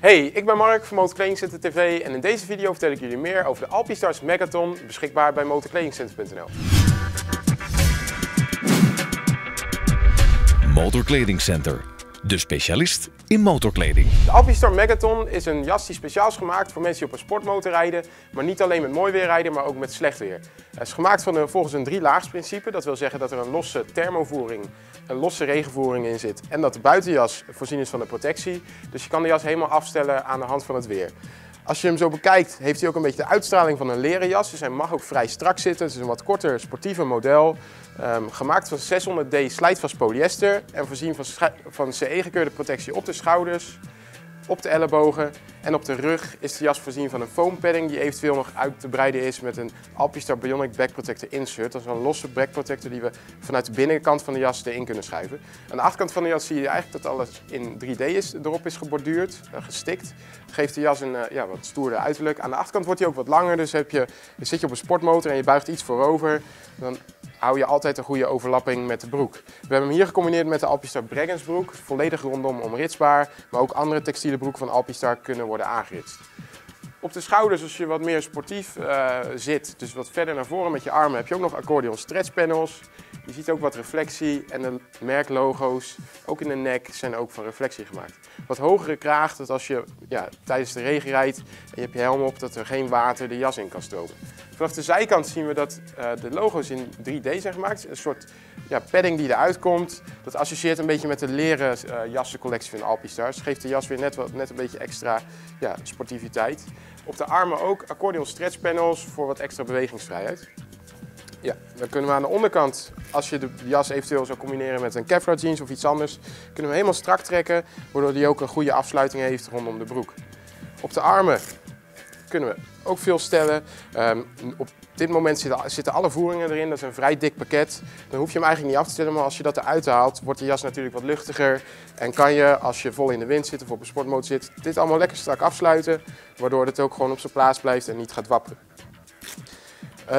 Hey, ik ben Mark van MotorKledingCenterTV en in deze video vertel ik jullie meer over de Alpinestars Megaton, beschikbaar bij MotorKledingCenter.nl. MotorKledingCenter, de specialist in motorkleding. De Alpinestars Megaton is een jas die speciaal is gemaakt voor mensen die op een sportmotor rijden, maar niet alleen met mooi weer rijden, maar ook met slecht weer. Het is gemaakt volgens een drielaagsprincipe. Dat wil zeggen dat er een losse thermovoering, een losse regenvoering in zit en dat de buitenjas voorzien is van een protectie. Dus je kan de jas helemaal afstellen aan de hand van het weer. Als je hem zo bekijkt, heeft hij ook een beetje de uitstraling van een leren jas. Dus hij mag ook vrij strak zitten. Het is een wat korter, sportiever model. Gemaakt van 600D slijtvast polyester en voorzien van CE-gekeurde protectie op de schouders, op de ellebogen en op de rug is de jas voorzien van een foampadding die eventueel nog uit te breiden is met een Alpinestars Bionic Back Protector Insert. Dat is een losse back protector die we vanuit de binnenkant van de jas erin kunnen schuiven. Aan de achterkant van de jas zie je eigenlijk dat alles in 3D is, erop is geborduurd, gestikt. Dat geeft de jas een wat stoerder uiterlijk. Aan de achterkant wordt hij ook wat langer, dus zit je op een sportmotor en je buigt iets voorover, dan hou je altijd een goede overlapping met de broek. We hebben hem hier gecombineerd met de Alpinestars Breggensbroek, volledig rondom omritsbaar, maar ook andere textiele broeken van Alpinestars kunnen worden aangeritst. Op de schouders, als je wat meer sportief zit, dus wat verder naar voren met je armen, heb je ook nog accordeon stretchpanels. Je ziet ook wat reflectie en de merklogo's, ook in de nek, zijn ook van reflectie gemaakt. Wat hogere kraag, dat als je tijdens de regen rijdt en je hebt je helm op, dat er geen water de jas in kan stromen. Vanaf de zijkant zien we dat de logo's in 3D zijn gemaakt. Een soort padding die eruit komt. Dat associeert een beetje met de leren jassencollectie van Alpinestars. Dat geeft de jas weer net een beetje extra sportiviteit. Op de armen ook accordeon stretchpanels voor wat extra bewegingsvrijheid. Ja, dan kunnen we aan de onderkant, als je de jas eventueel zou combineren met een Kevlar jeans of iets anders, kunnen we hem helemaal strak trekken, waardoor die ook een goede afsluiting heeft rondom de broek. Op de armen kunnen we ook veel stellen. Op dit moment zitten alle voeringen erin, dat is een vrij dik pakket. Dan hoef je hem eigenlijk niet af te stellen, maar als je dat eruit haalt, wordt de jas natuurlijk wat luchtiger. En kan je, als je vol in de wind zit of op een sportmotor zit, dit allemaal lekker strak afsluiten, waardoor het ook gewoon op zijn plaats blijft en niet gaat wapperen.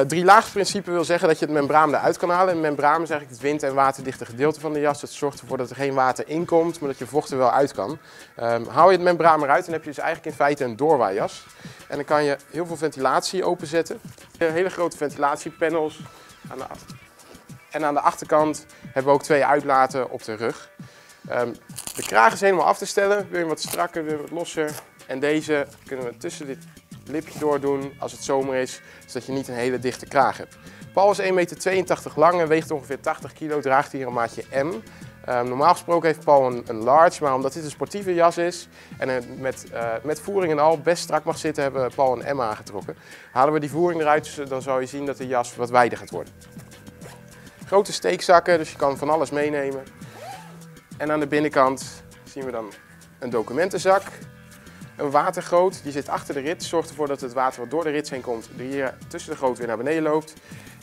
Drielaagsprincipe wil zeggen dat je het membraan eruit kan halen. Een membraan is eigenlijk het wind- en waterdichte gedeelte van de jas. Dat zorgt ervoor dat er geen water in komt, maar dat je vocht er wel uit kan. Haal je het membraan eruit, dan heb je dus eigenlijk in feite een doorwaaijas. En dan kan je heel veel ventilatie openzetten. Hele grote ventilatiepanels. En aan de achterkant hebben we ook twee uitlaten op de rug. De kraag is helemaal af te stellen. Wil je wat strakker, wil je wat losser. En deze kunnen we tussen dit lipje doordoen als het zomer is, zodat je niet een hele dichte kraag hebt. Paul is 1,82 meter lang en weegt ongeveer 80 kilo, draagt hier een maatje M. Normaal gesproken heeft Paul een large, maar omdat dit een sportieve jas is en met voering en al best strak mag zitten, hebben Paul een M aangetrokken. Halen we die voering eruit, dan zal je zien dat de jas wat wijder gaat worden. Grote steekzakken, dus je kan van alles meenemen. En aan de binnenkant zien we dan een documentenzak. Een watergoot, die zit achter de rit, zorgt ervoor dat het water wat door de rits heen komt, die hier tussen de goot weer naar beneden loopt.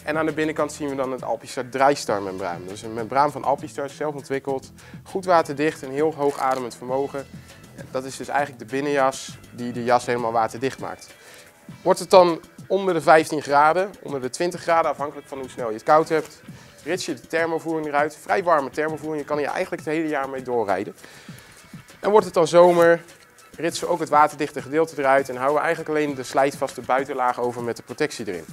En aan de binnenkant zien we dan het Alpinestars Drystar membraan. Dat is een membraan van Alpinestars, zelf ontwikkeld, goed waterdicht en heel hoog ademend vermogen. Dat is dus eigenlijk de binnenjas die de jas helemaal waterdicht maakt. Wordt het dan onder de 15 graden, onder de 20 graden, afhankelijk van hoe snel je het koud hebt, rits je de thermovoering eruit, vrij warme thermovoering, je kan hier eigenlijk het hele jaar mee doorrijden. En wordt het dan zomer, ritsen we ook het waterdichte gedeelte eruit en houden we eigenlijk alleen de slijtvaste buitenlaag over met de protectie erin.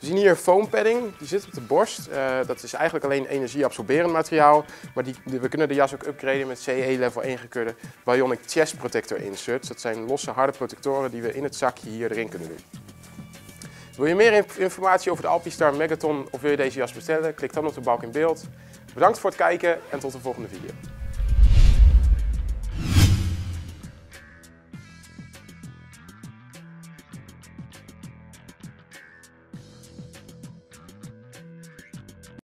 We zien hier een foampadding, die zit op de borst. Dat is eigenlijk alleen energieabsorberend materiaal, maar we kunnen de jas ook upgraden met CE-level 1 gekeurde Bionic Chest Protector Inserts. Dat zijn losse harde protectoren die we in het zakje hier erin kunnen doen. Wil je meer informatie over de Alpinestars Megaton of wil je deze jas bestellen? Klik dan op de balk in beeld. Bedankt voor het kijken en tot de volgende video.